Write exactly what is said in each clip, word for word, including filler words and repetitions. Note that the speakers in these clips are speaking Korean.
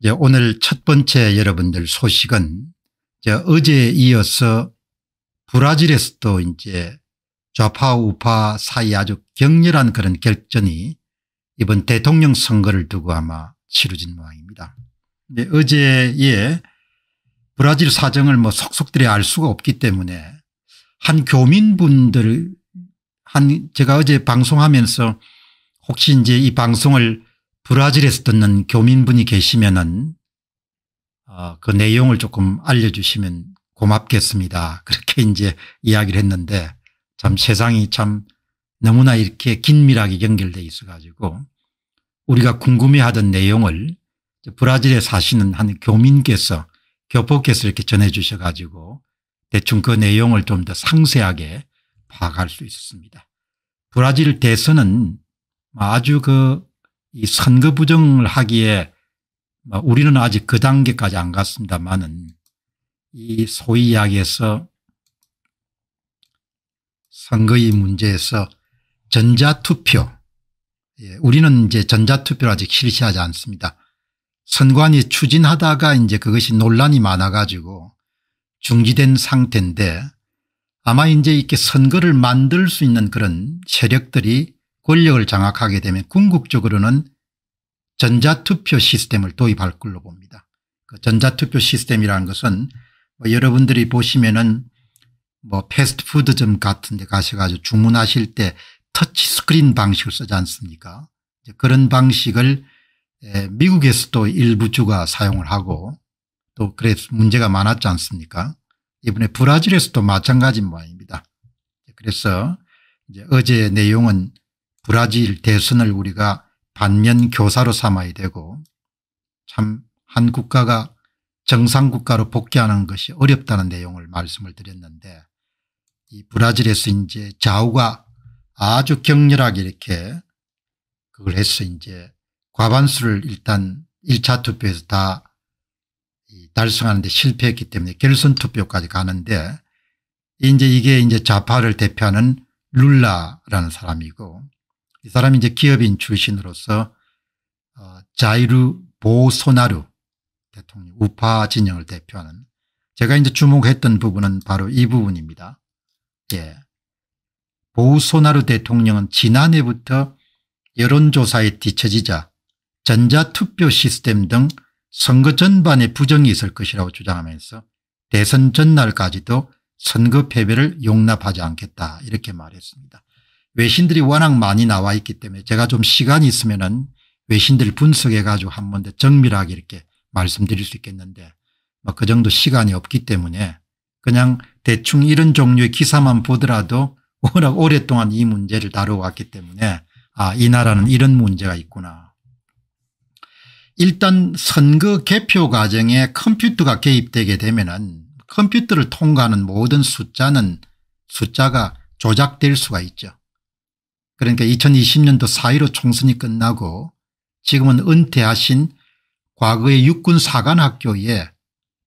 이제 오늘 첫 번째 여러분들 소식은 이제 어제에 이어서 브라질에서도 이제 좌파 우파 사이 아주 격렬한 그런 결전이 이번 대통령 선거를 두고 아마 치루진 모양입니다. 근데 어제에 브라질 사정을 뭐 속속들이 알 수가 없기 때문에 한 교민분들 한 제가 어제 방송하면서 혹시 이제 이 방송을 브라질에서 듣는 교민분이 계시면은 어, 그 내용을 조금 알려주시면 고맙겠습니다. 그렇게 이제 이야기를 했는데 참 세상이 참 너무나 이렇게 긴밀하게 연결돼 있어 가지고 우리가 궁금해하던 내용을 브라질에 사시는 한 교민께서 교포께서 이렇게 전해 주셔 가지고 대충 그 내용을 좀 더 상세하게 파악할 수 있었습니다. 브라질 대선은 아주 그 이 선거 부정을 하기에 우리는 아직 그 단계까지 안 갔습니다만은 이 소위 이야기에서 선거의 문제에서 전자투표, 예, 우리는 이제 전자투표를 아직 실시하지 않습니다. 선관위 추진하다가 이제 그것이 논란이 많아가지고 중지된 상태인데 아마 이제 이렇게 선거를 만들 수 있는 그런 세력들이 권력을 장악하게 되면 궁극적으로는 전자투표 시스템을 도입할 걸로 봅니다. 그 전자투표 시스템이라는 것은 뭐 여러분들이 보시면은 뭐 패스트푸드점 같은 데 가셔가지고 주문하실 때 터치스크린 방식을 쓰지 않습니까? 이제 그런 방식을 미국에서도 일부 주가 사용을 하고 또 그래서 문제가 많았지 않습니까? 이번에 브라질에서도 마찬가지인 모양입니다. 그래서 이제 어제 내용은 브라질 대선을 우리가 반면 교사로 삼아야 되고 참 한 국가가 정상국가로 복귀하는 것이 어렵다는 내용을 말씀을 드렸는데 이 브라질에서 이제 좌우가 아주 격렬하게 이렇게 그걸 해서 이제 과반수를 일단 일 차 투표에서 다 달성하는데 실패했기 때문에 결선 투표까지 가는데 이제 이게 이제 좌파를 대표하는 룰라라는 사람이고 이 사람이 이제 기업인 출신으로서 어, 자이르 보소나루 대통령 우파 진영을 대표하는 제가 이제 주목했던 부분은 바로 이 부분입니다. 예. 보소나루 대통령은 지난해부터 여론조사에 뒤처지자 전자투표 시스템 등 선거 전반에 부정이 있을 것이라고 주장하면서 대선 전날까지도 선거 패배를 용납하지 않겠다 이렇게 말했습니다. 외신들이 워낙 많이 나와 있기 때문에 제가 좀 시간이 있으면은 외신들 분석해 가지고 한 번 더 정밀하게 이렇게 말씀드릴 수 있겠는데 뭐 그 정도 시간이 없기 때문에 그냥 대충 이런 종류의 기사만 보더라도 워낙 오랫동안 이 문제를 다뤄왔기 때문에 아, 이 나라는 이런 문제가 있구나. 일단 선거 개표 과정에 컴퓨터가 개입되게 되면은 컴퓨터를 통과하는 모든 숫자는 숫자가 조작될 수가 있죠. 그러니까 이천이십 년도 사 일오 총선이 끝나고 지금은 은퇴하신 과거의 육군 사관학교에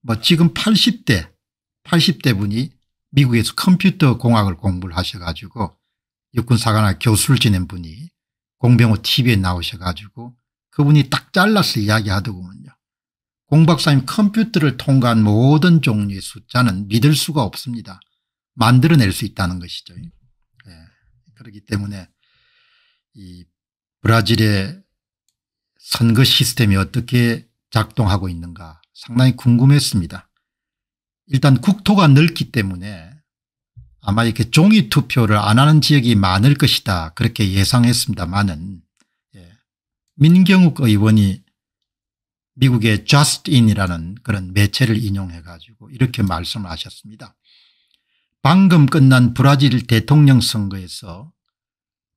뭐 지금 팔십 대, 팔십 대 분이 미국에서 컴퓨터 공학을 공부를 하셔가지고 육군 사관학교 교수를 지낸 분이 공병호 티비에 나오셔가지고 그분이 딱 잘라서 이야기하더군요. 공 박사님 컴퓨터를 통과한 모든 종류의 숫자는 믿을 수가 없습니다. 만들어낼 수 있다는 것이죠. 예. 그렇기 때문에 이 브라질의 선거 시스템이 어떻게 작동하고 있는가 상당히 궁금했습니다. 일단 국토가 넓기 때문에 아마 이렇게 종이 투표를 안 하는 지역이 많을 것이다 그렇게 예상했습니다만은 예. 민경욱 의원이 미국의 저스트인이라는 그런 매체를 인용해 가지고 이렇게 말씀을 하셨습니다. 방금 끝난 브라질 대통령 선거에서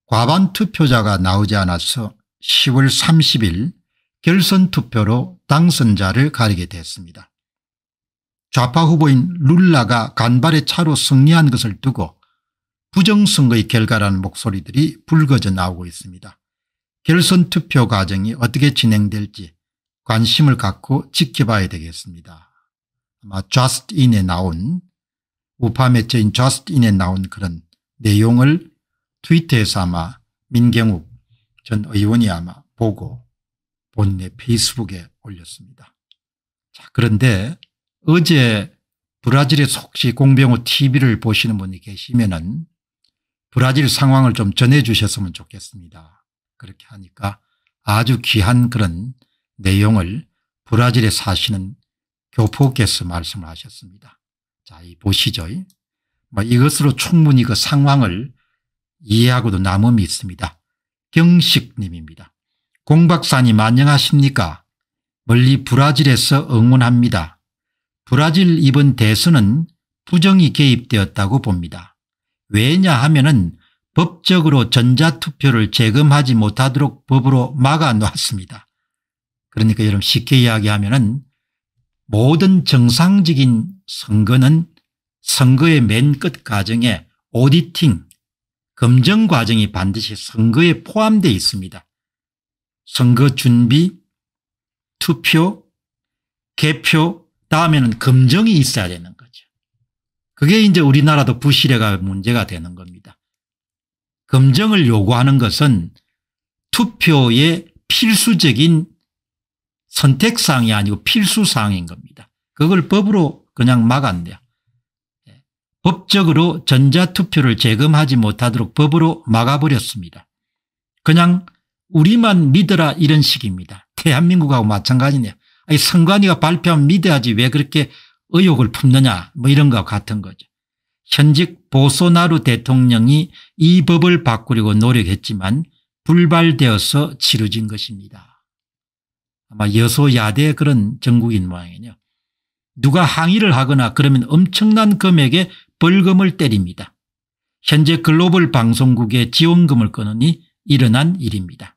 과반 투표자가 나오지 않아서 시월 삼십일 결선 투표로 당선자를 가리게 됐습니다. 좌파 후보인 룰라가 간발의 차로 승리한 것을 두고 부정선거의 결과라는 목소리들이 불거져 나오고 있습니다. 결선 투표 과정이 어떻게 진행될지 관심을 갖고 지켜봐야 되겠습니다. 아마 저스트인에 나온 우파 매체인 저스트인에 나온 그런 내용을 트위터에서 아마 민경욱 전 의원이 아마 보고 본인의 페이스북에 올렸습니다. 자, 그런데 어제 브라질의 혹시 공병호 티비를 보시는 분이 계시면은 브라질 상황을 좀 전해주셨으면 좋겠습니다. 그렇게 하니까 아주 귀한 그런 내용을 브라질에 사시는 교포께서 말씀을 하셨습니다. 자, 이 보시죠. 뭐 이것으로 충분히 그 상황을 이해하고도 남음이 있습니다. 경식님입니다. 공 박사님 안녕하십니까? 멀리 브라질에서 응원합니다. 브라질 이번 대선은 부정이 개입되었다고 봅니다. 왜냐 하면은 법적으로 전자투표를 재검하지 못하도록 법으로 막아놨습니다. 그러니까 여러분 쉽게 이야기하면은 모든 정상적인 선거는 선거의 맨 끝 과정에 오디팅, 검증 과정이 반드시 선거에 포함되어 있습니다. 선거 준비, 투표, 개표, 다음에는 검증이 있어야 되는 거죠. 그게 이제 우리나라도 부실해가 문제가 되는 겁니다. 검증을 요구하는 것은 투표의 필수적인 선택사항이 아니고 필수사항인 겁니다. 그걸 법으로 그냥 막았네요. 법적으로 전자투표를 재검하지 못하도록 법으로 막아버렸습니다. 그냥 우리만 믿어라 이런 식입니다. 대한민국하고 마찬가지네요. 아니, 선관위가 발표하면 믿어야지 왜 그렇게 의혹을 품느냐 뭐 이런 것 같은 거죠. 현직 보소나루 대통령이 이 법을 바꾸려고 노력했지만 불발되어서 치루진 것입니다. 아마 여소야대 그런 정국인 모양이네요. 누가 항의를 하거나 그러면 엄청난 금액의 벌금을 때립니다. 현재 글로벌 방송국에 지원금을 거느니 일어난 일입니다.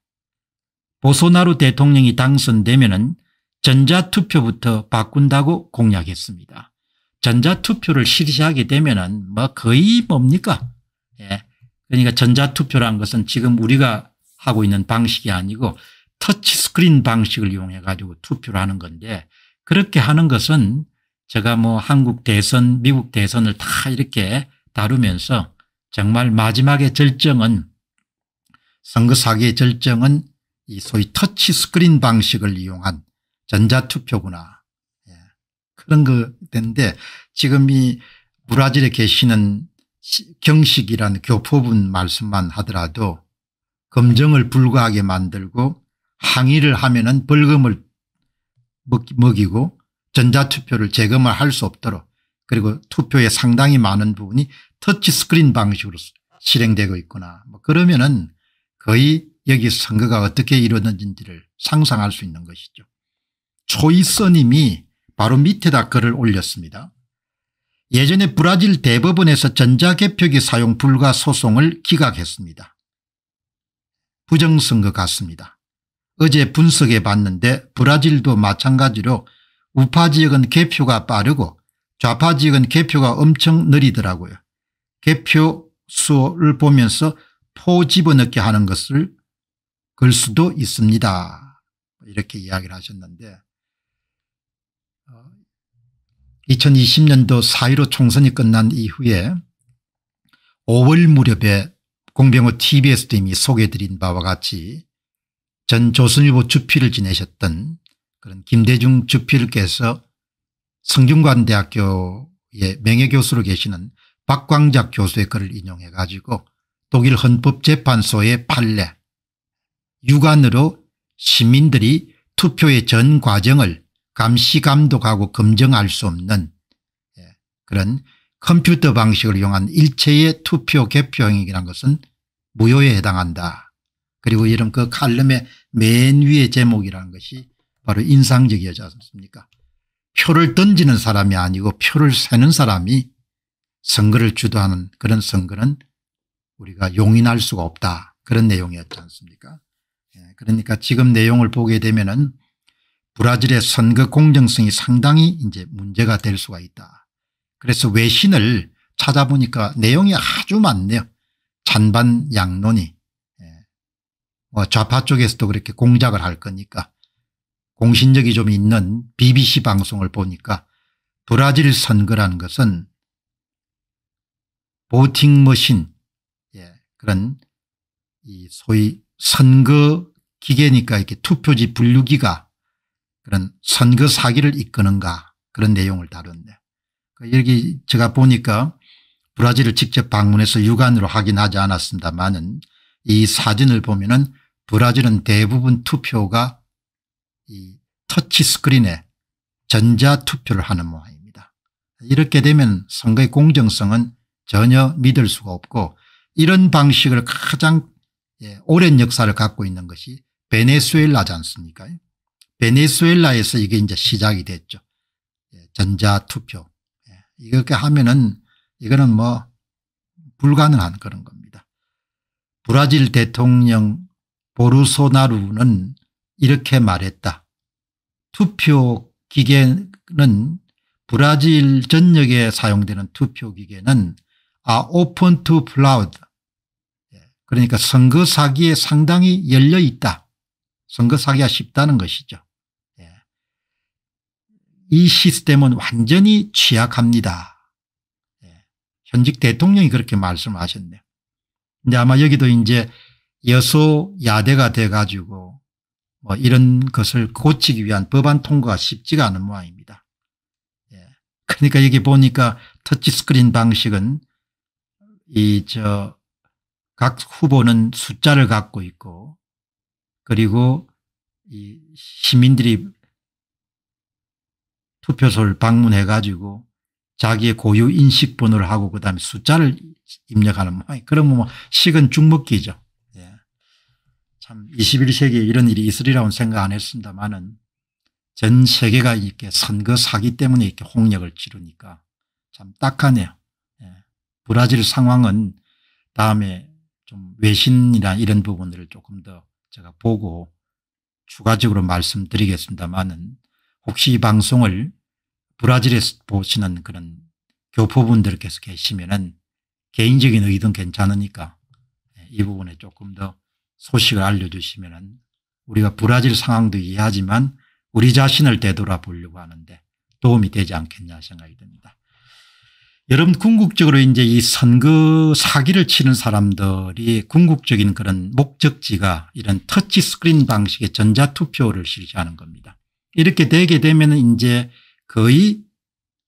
보소나루 대통령이 당선되면은 전자투표부터 바꾼다고 공약했습니다. 전자투표를 실시하게 되면은 뭐 거의 뭡니까? 예. 그러니까 전자투표란 것은 지금 우리가 하고 있는 방식이 아니고 터치스크린 방식을 이용해 가지고 투표를 하는 건데, 그렇게 하는 것은 제가 뭐 한국 대선, 미국 대선을 다 이렇게 다루면서 정말 마지막의 절정은, 선거 사기의 절정은 이 소위 터치스크린 방식을 이용한 전자투표구나. 예. 그런 거 된데, 지금 이 브라질에 계시는 경식이라는 교포분 말씀만 하더라도 검증을 불가하게 만들고 항의를 하면은 벌금을 먹이고 전자투표를 재검을 할 수 없도록, 그리고 투표에 상당히 많은 부분이 터치스크린 방식으로 실행되고 있구나. 뭐 그러면은 거의 여기 선거가 어떻게 이루어진지를 상상할 수 있는 것이죠. 초이서님이 바로 밑에다 글을 올렸습니다. 예전에 브라질 대법원에서 전자개표기 사용 불가 소송을 기각했습니다. 부정선거 같습니다. 어제 분석해 봤는데 브라질도 마찬가지로 우파 지역은 개표가 빠르고 좌파 지역은 개표가 엄청 느리더라고요. 개표 수를 보면서 포 집어넣게 하는 것을 걸 수도 있습니다. 이렇게 이야기를 하셨는데, 이천이십 년도 사 일오 총선이 끝난 이후에 오월 무렵에 공병호 티비에서도 이미 소개해드린 바와 같이 전 조선일보 주필을 지내셨던 그런 김대중 주필께서 성균관대학교의 명예교수로 계시는 박광작 교수의 글을 인용해 가지고 독일 헌법재판소의 판례, 육안으로 시민들이 투표의 전 과정을 감시감독하고 검증할 수 없는 그런 컴퓨터 방식을 이용한 일체의 투표 개표 행위라는 것은 무효에 해당한다. 그리고 이런 그 칼럼의 맨 위의 제목이라는 것이 바로 인상적이었지 않습니까? 표를 던지는 사람이 아니고 표를 세는 사람이 선거를 주도하는 그런 선거는 우리가 용인할 수가 없다. 그런 내용이었지 않습니까? 그러니까 지금 내용을 보게 되면은 브라질의 선거 공정성이 상당히 이제 문제가 될 수가 있다. 그래서 외신을 찾아보니까 내용이 아주 많네요. 찬반 양론이. 뭐 좌파 쪽에서도 그렇게 공작을 할 거니까 공신력이 좀 있는 비비씨 방송을 보니까 브라질 선거라는 것은 보팅 머신, 예, 그런 이 소위 선거 기계니까 이렇게 투표지 분류기가 그런 선거 사기를 이끄는가 그런 내용을 다뤘는데, 여기 제가 보니까 브라질을 직접 방문해서 육안으로 확인하지 않았습니다만은 이 사진을 보면은 브라질은 대부분 투표가 이 터치스크린에 전자투표를 하는 모양입니다. 이렇게 되면 선거의 공정성은 전혀 믿을 수가 없고, 이런 방식을 가장 예, 오랜 역사를 갖고 있는 것이 베네수엘라지 않습니까? 베네수엘라에서 이게 이제 시작이 됐죠. 예, 전자투표. 예, 이렇게 하면은 이거는 뭐 불가능한 그런 겁니다. 브라질 대통령 보르소나루는 이렇게 말했다. 투표 기계는 브라질 전역에 사용되는 투표 기계는 are open to fraud. 그러니까 선거 사기에 상당히 열려 있다. 선거 사기가 쉽다는 것이죠. 이 시스템은 완전히 취약합니다. 현직 대통령이 그렇게 말씀하셨네요. 근데 아마 여기도 이제 여소야대가 돼가지고 뭐 이런 것을 고치기 위한 법안 통과가 쉽지가 않은 모양입니다. 예. 그러니까 여기 보니까 터치스크린 방식은 이 저 각 후보는 숫자를 갖고 있고, 그리고 이 시민들이 투표소를 방문해가지고 자기의 고유 인식번호를 하고 그다음에 숫자를 입력하는 모양. 그러면 뭐 식은 죽 먹기죠. 참 이십일 세기에 이런 일이 있으리라고는 생각 안 했습니다만은 전 세계가 이렇게 선거 사기 때문에 이렇게 홍역을 치르니까 참 딱하네요. 예. 브라질 상황은 다음에 좀 외신이나 이런 부분들을 조금 더 제가 보고 추가적으로 말씀드리겠습니다만은, 혹시 이 방송을 브라질에서 보시는 그런 교포분들께서 계시면은 개인적인 의견 괜찮으니까 이 부분에 조금 더 소식을 알려주시면은 우리가 브라질 상황도 이해하지만 우리 자신을 되돌아보려고 하는데 도움이 되지 않겠냐 생각이 듭니다. 여러분, 궁극적으로 이제 이 선거 사기를 치는 사람들이 궁극적인 그런 목적지가 이런 터치스크린 방식의 전자투표를 실시하는 겁니다. 이렇게 되게 되면은 이제 거의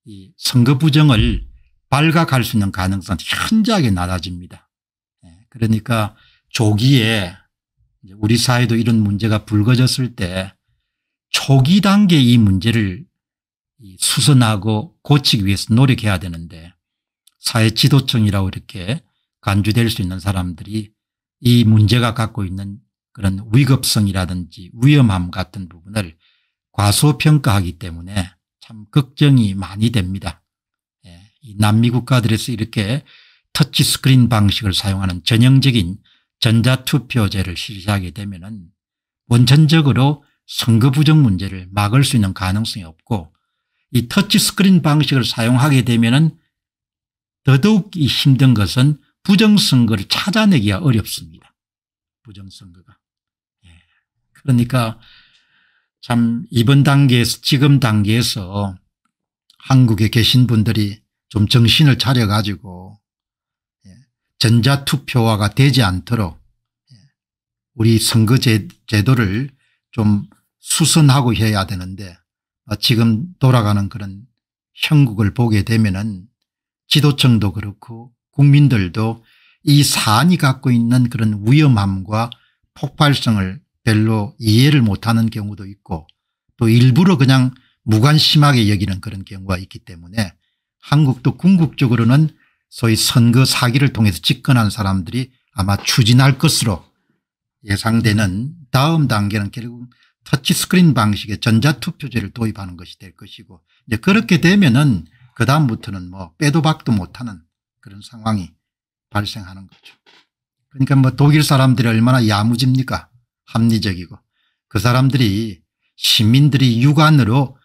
이 선거 부정을 발각할 수 있는 가능성은 현저하게 낮아집니다. 그러니까 조기에 우리 사회도 이런 문제가 불거졌을 때 초기 단계에 이 문제를 수선하고 고치기 위해서 노력해야 되는데, 사회 지도층이라고 이렇게 간주될 수 있는 사람들이 이 문제가 갖고 있는 그런 위급성이라든지 위험함 같은 부분을 과소평가하기 때문에 참 걱정이 많이 됩니다. 이 남미 국가들에서 이렇게 터치스크린 방식을 사용하는 전형적인 전자투표제를 실시하게 되면은 원천적으로 선거 부정 문제를 막을 수 있는 가능성이 없고, 이 터치스크린 방식을 사용하게 되면은 더더욱 힘든 것은 부정선거를 찾아내기가 어렵습니다. 부정선거가. 그러니까 참 이번 단계에서 지금 단계에서 한국에 계신 분들이 좀 정신을 차려가지고 전자투표화가 되지 않도록 우리 선거 제도를 좀 수선하고 해야 되는데, 지금 돌아가는 그런 형국을 보게 되면은 지도층도 그렇고 국민들도 이 사안이 갖고 있는 그런 위험함과 폭발성을 별로 이해를 못하는 경우도 있고, 또 일부러 그냥 무관심하게 여기는 그런 경우가 있기 때문에 한국도 궁극적으로는 소위 선거 사기를 통해서 집권한 사람들이 아마 추진할 것으로 예상되는 다음 단계는 결국 터치스크린 방식의 전자투표제를 도입하는 것이 될 것이고, 이제 그렇게 되면은 그 다음부터는 뭐 빼도 박도 못하는 그런 상황이 발생하는 거죠. 그러니까 뭐 독일 사람들이 얼마나 야무집니까? 합리적이고. 그 사람들이 시민들이 육안으로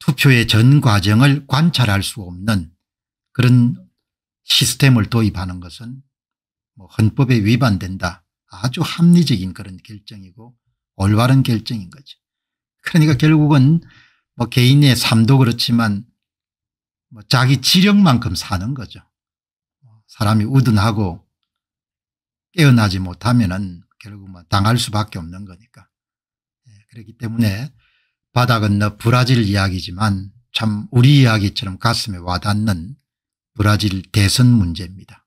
투표의 전 과정을 관찰할 수 없는 그런 시스템을 도입하는 것은 뭐 헌법에 위반된다. 아주 합리적인 그런 결정이고 올바른 결정인 거죠. 그러니까 결국은 뭐 개인의 삶도 그렇지만 뭐 자기 지력만큼 사는 거죠. 사람이 우둔하고 깨어나지 못하면은 결국 뭐 당할 수밖에 없는 거니까. 그렇기 때문에 바다 건너 브라질 이야기지만 참 우리 이야기처럼 가슴에 와닿는 브라질 대선 문제입니다.